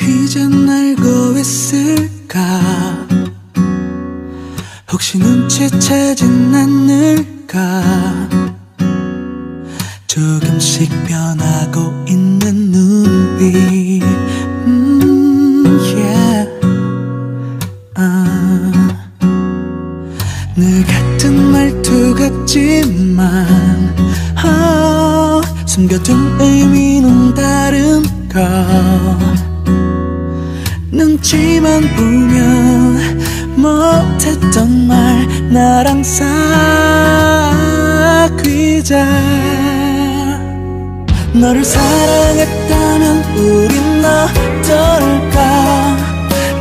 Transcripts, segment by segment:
이젠 알고 있을까? 혹시 눈치채진 않을까? 조금씩 변하고 있는 눈빛. 늘 같은 말투 같지만 숨겨둔 의미는 다른 걸 눈치만 보면 못했던 말 나랑 사귀자. 너를 사랑했다면 우린 어떨까?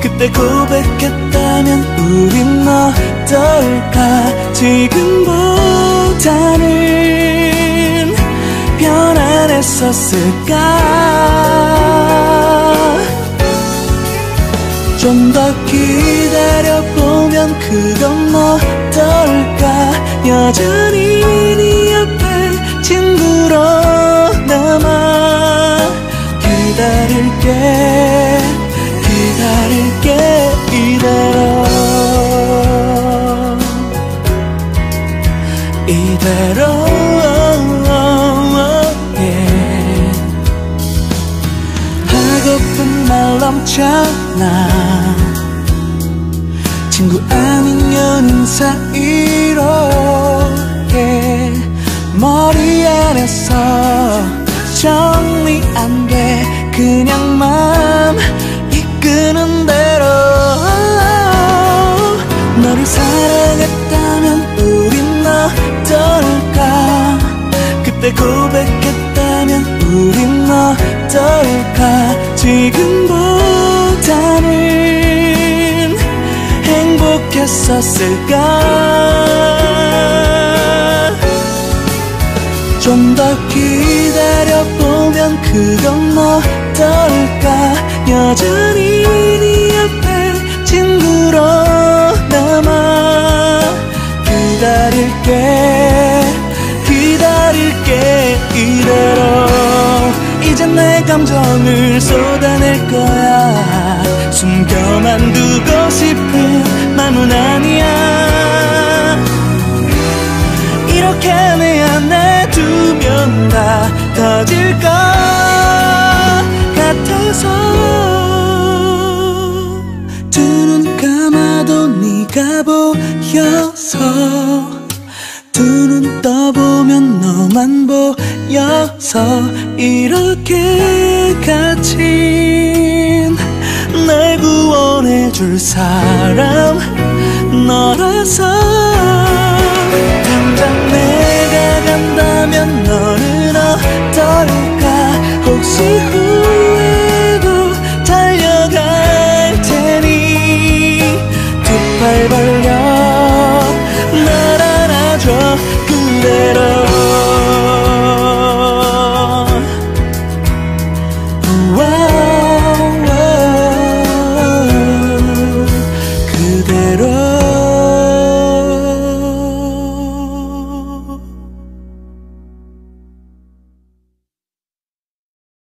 그때 고백했다면 우린 어떨까? 지금보다는 변안했었을까? 좀 더 기다려보면 그건 어떨까? 여전히 네 옆에 친구로 남아 기다릴게 이대로 yeah. 하고픈 말 넘쳐나 친구 아닌 연인 사이로 yeah. 머리 안에서 정리 안 돼 그냥 맘 이끄는 대로. 너를 사랑했다면 우린 어떨까? 그때 고백했다면 우린 어떨까? 지금보다는 행복했었을까? 좀 더 기다려보면 그건 어떨까? 여전히 네 옆에 친구로 남아 기다릴게 이대로. 이젠 내 감정을 쏟아낼 거야. 숨겨만 두고 싶은 마음은 아니야. 이렇게 내 안에 두면 다 터질 것 같아서 네가 보여서 두 눈 떠보면 너만 보여서 이렇게 갇힌 날 구원해줄 사람 너라서.